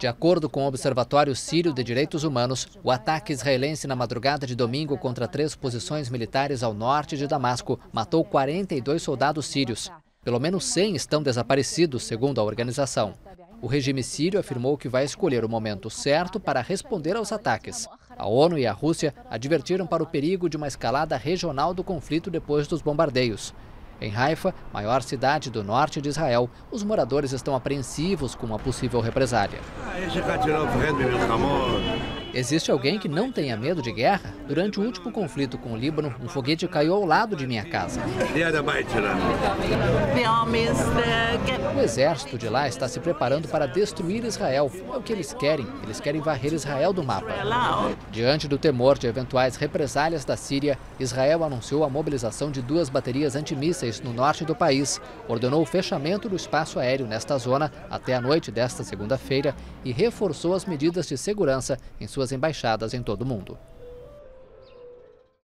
De acordo com o Observatório Sírio de Direitos Humanos, o ataque israelense na madrugada de domingo contra 3 posições militares ao norte de Damasco matou 42 soldados sírios. Pelo menos 100 estão desaparecidos, segundo a organização. O regime sírio afirmou que vai escolher o momento certo para responder aos ataques. A ONU e a Rússia advertiram para o perigo de uma escalada regional do conflito depois dos bombardeios. Em Haifa, maior cidade do norte de Israel, os moradores estão apreensivos com uma possível represália. Existe alguém que não tenha medo de guerra? Durante o último conflito com o Líbano, um foguete caiu ao lado de minha casa. O exército de lá está se preparando para destruir Israel. É o que eles querem. Eles querem varrer Israel do mapa. Diante do temor de eventuais represálias da Síria, Israel anunciou a mobilização de 2 baterias antimísseis no norte do país, ordenou o fechamento do espaço aéreo nesta zona até a noite desta segunda-feira e reforçou as medidas de segurança em suas embaixadas em todo o mundo.